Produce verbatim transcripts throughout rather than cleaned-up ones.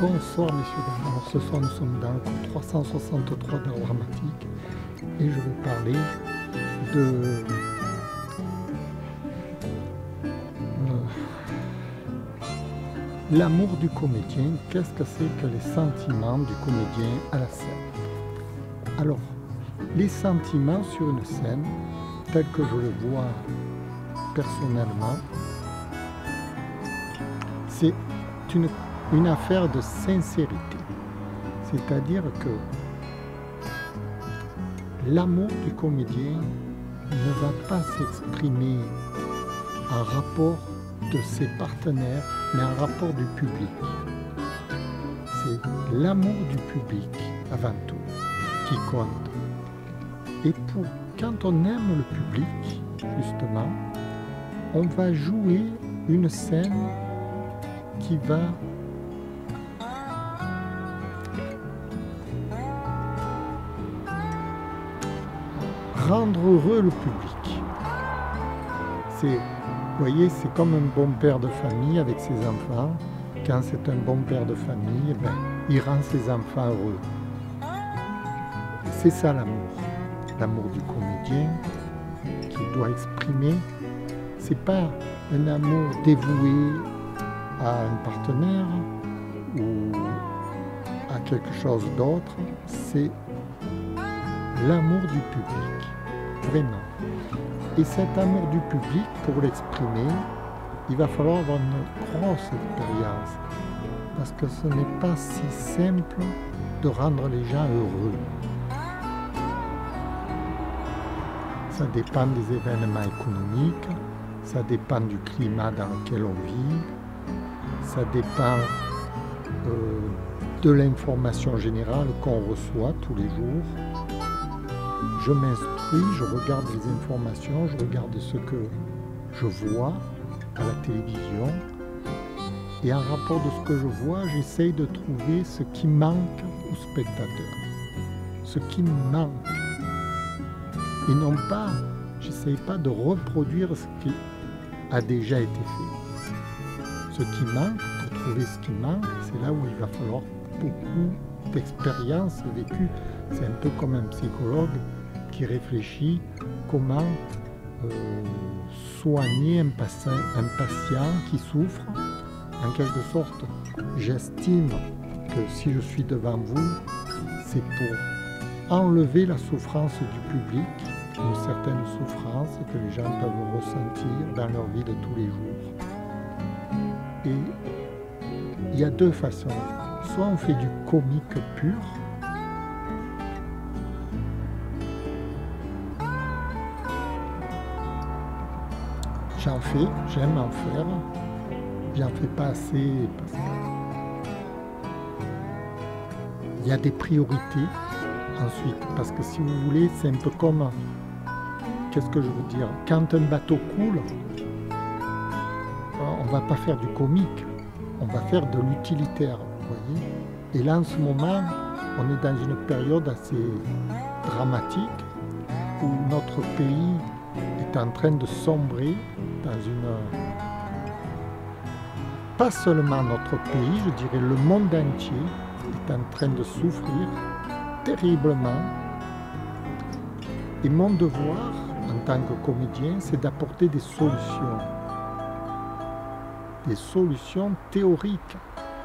Bonsoir messieurs dames. Alors ce soir nous sommes dans le cours trois cent soixante-trois de l'art dramatique et je vais parler de euh... l'amour du comédien. Qu'est-ce que c'est que les sentiments du comédien à la scène? Alors les sentiments sur une scène, tel que je le vois personnellement, c'est une une affaire de sincérité, c'est-à-dire que l'amour du comédien ne va pas s'exprimer en rapport de ses partenaires, mais en rapport du public. C'est l'amour du public avant tout qui compte. Et pour, quand on aime le public, justement, on va jouer une scène qui va rendre heureux le public. C'est, vous voyez, c'est comme un bon père de famille avec ses enfants. Quand c'est un bon père de famille, ben, il rend ses enfants heureux. C'est ça l'amour. L'amour du comédien qu'il doit exprimer. C'est pas un amour dévoué à un partenaire ou à quelque chose d'autre. C'est l'amour du public. Vraiment. Et cet amour du public, pour l'exprimer, il va falloir avoir une grosse expérience. Parce que ce n'est pas si simple de rendre les gens heureux. Ça dépend des événements économiques, ça dépend du climat dans lequel on vit, ça dépend euh, de l'information générale qu'on reçoit tous les jours. Je m'instruis, je regarde les informations, je regarde ce que je vois à la télévision. Et en rapport de ce que je vois, j'essaye de trouver ce qui manque au spectateur. Ce qui manque. Et non pas, j'essaye pas de reproduire ce qui a déjà été fait. Ce qui manque, pour trouver ce qui manque, c'est là où il va falloir beaucoup d'expérience vécue. C'est un peu comme un psychologue qui réfléchit comment euh, soigner un patient, un patient qui souffre. En quelque sorte, j'estime que si je suis devant vous, c'est pour enlever la souffrance du public, une certaine souffrance que les gens peuvent ressentir dans leur vie de tous les jours. Et il y a deux façons. Soit on fait du comique pur, j'en fais, j'aime en faire, j'en fais pas assez parce qu'il y a des priorités ensuite, parce que si vous voulez, c'est un peu comme, qu'est-ce que je veux dire, quand un bateau coule, on va pas faire du comique, on va faire de l'utilitaire, vous voyez, et là en ce moment, on est dans une période assez dramatique où notre pays est en train de sombrer dans une... Pas seulement notre pays, je dirais le monde entier est en train de souffrir terriblement. Et mon devoir, en tant que comédien, c'est d'apporter des solutions. Des solutions théoriques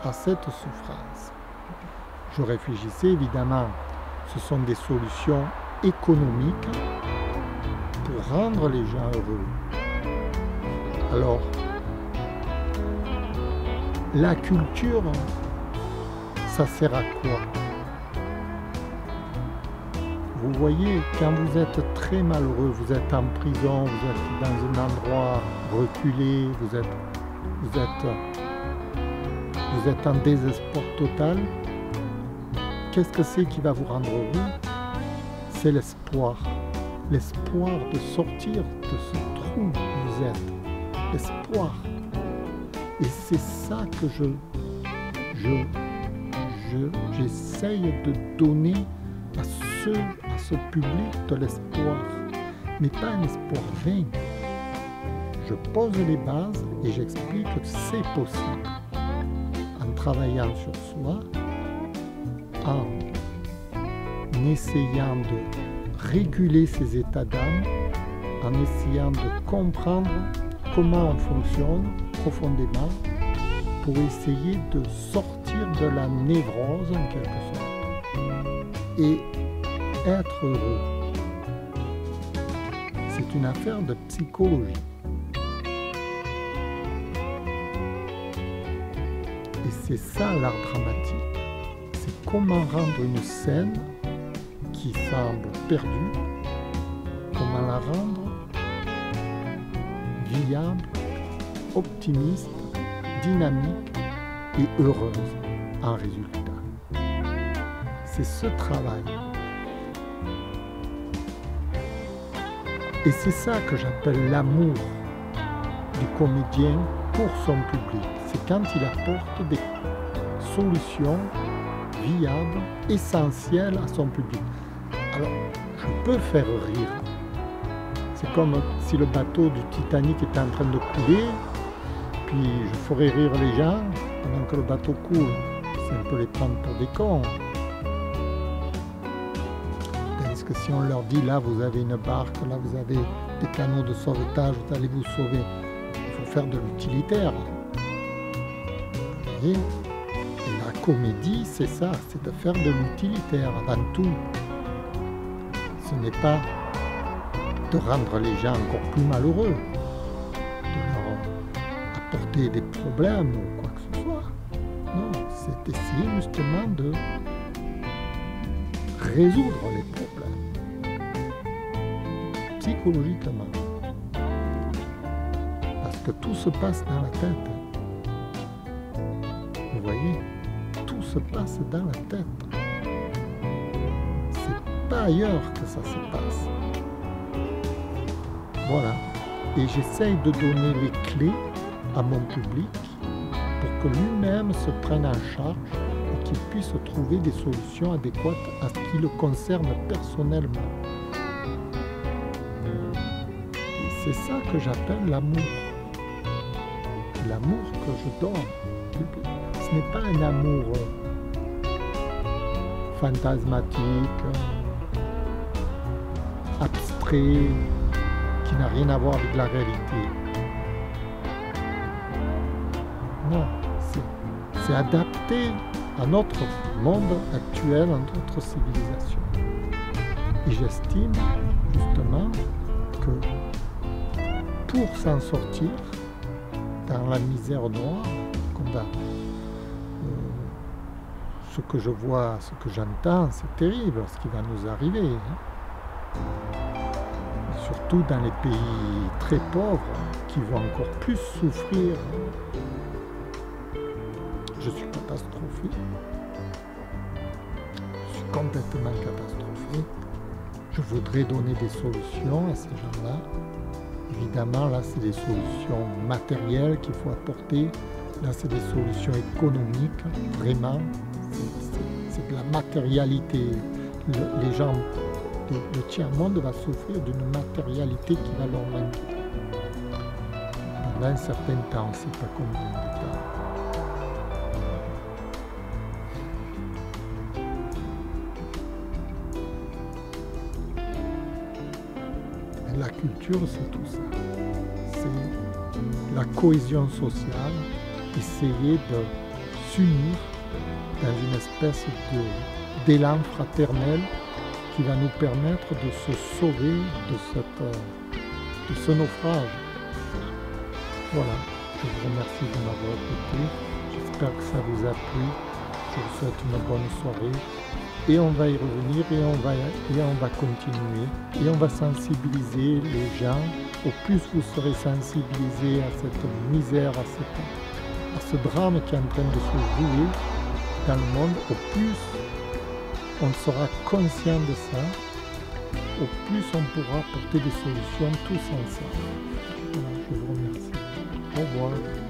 à cette souffrance. Je réfléchissais évidemment, ce sont des solutions économiques, pour rendre les gens heureux. Alors, la culture, ça sert à quoi? Vous voyez, quand vous êtes très malheureux, vous êtes en prison, vous êtes dans un endroit reculé, vous êtes, vous êtes, vous êtes en désespoir total, qu'est-ce que c'est qui va vous rendre heureux? C'est l'espoir. L'espoir de sortir de ce trou où vous êtes, l'espoir. Et c'est ça que je, je, je, j'essaye de donner à ce, à ce public de l'espoir, mais pas un espoir vain. Je pose les bases et j'explique que c'est possible. En travaillant sur soi, en essayant de réguler ses états d'âme, en essayant de comprendre comment on fonctionne profondément pour essayer de sortir de la névrose en quelque sorte et être heureux. C'est une affaire de psychologie. Et c'est ça l'art dramatique. C'est comment rendre une scène qui semble perdue, comment la rendre viable, optimiste, dynamique et heureuse en résultat. C'est ce travail. Et c'est ça que j'appelle l'amour du comédien pour son public. C'est quand il apporte des solutions viables, essentielles à son public. Alors, je peux faire rire. C'est comme si le bateau du Titanic était en train de couler, puis je ferais rire les gens pendant que le bateau coule. C'est un peu les prendre pour des cons. Tandis que si on leur dit, là vous avez une barque, là vous avez des canaux de sauvetage, vous allez vous sauver, il faut faire de l'utilitaire. Et la comédie, c'est ça, c'est de faire de l'utilitaire avant tout. Ce n'est pas de rendre les gens encore plus malheureux, de leur apporter des problèmes ou quoi que ce soit. Non, c'est essayer justement de résoudre les problèmes, psychologiquement. Parce que tout se passe dans la tête. Vous voyez, tout se passe dans la tête. C'est pas ailleurs que ça se passe. Voilà. Et j'essaye de donner les clés à mon public pour que lui-même se prenne en charge et qu'il puisse trouver des solutions adéquates à ce qui le concerne personnellement. Et c'est ça que j'appelle l'amour. L'amour que je donne au public. Ce n'est pas un amour fantasmatique, abstrait, qui n'a rien à voir avec la réalité. Non, c'est adapté à notre monde actuel, à notre civilisation. Et j'estime justement que pour s'en sortir dans la misère noire, qu'on va... Ce que je vois, ce que j'entends, c'est terrible ce qui va nous arriver. Surtout dans les pays très pauvres qui vont encore plus souffrir. Je suis catastrophique. Je suis complètement catastrophique. Je voudrais donner des solutions à ces gens-là. Évidemment, là, c'est des solutions matérielles qu'il faut apporter. Là, c'est des solutions économiques, vraiment. C'est de la matérialité. Le, les gens, le, le tiers-monde va souffrir d'une matérialité qui va leur manquer. Pendant un certain temps, on ne sait pas combien de temps. Et la culture, c'est tout ça. C'est la cohésion sociale, essayer de s'unir dans une espèce d'élan fraternel qui va nous permettre de se sauver de, cette, de ce naufrage. Voilà, je vous remercie de m'avoir écouté, j'espère que ça vous a plu, je vous souhaite une bonne soirée, et on va y revenir, et on va, et on va continuer, et on va sensibiliser les gens. Au plus vous serez sensibilisés à cette misère, à, cette, à ce drame qui est en train de se jouer dans le monde, au plus on sera conscient de ça, au plus on pourra apporter des solutions tous ensemble. Je vous remercie. Au revoir.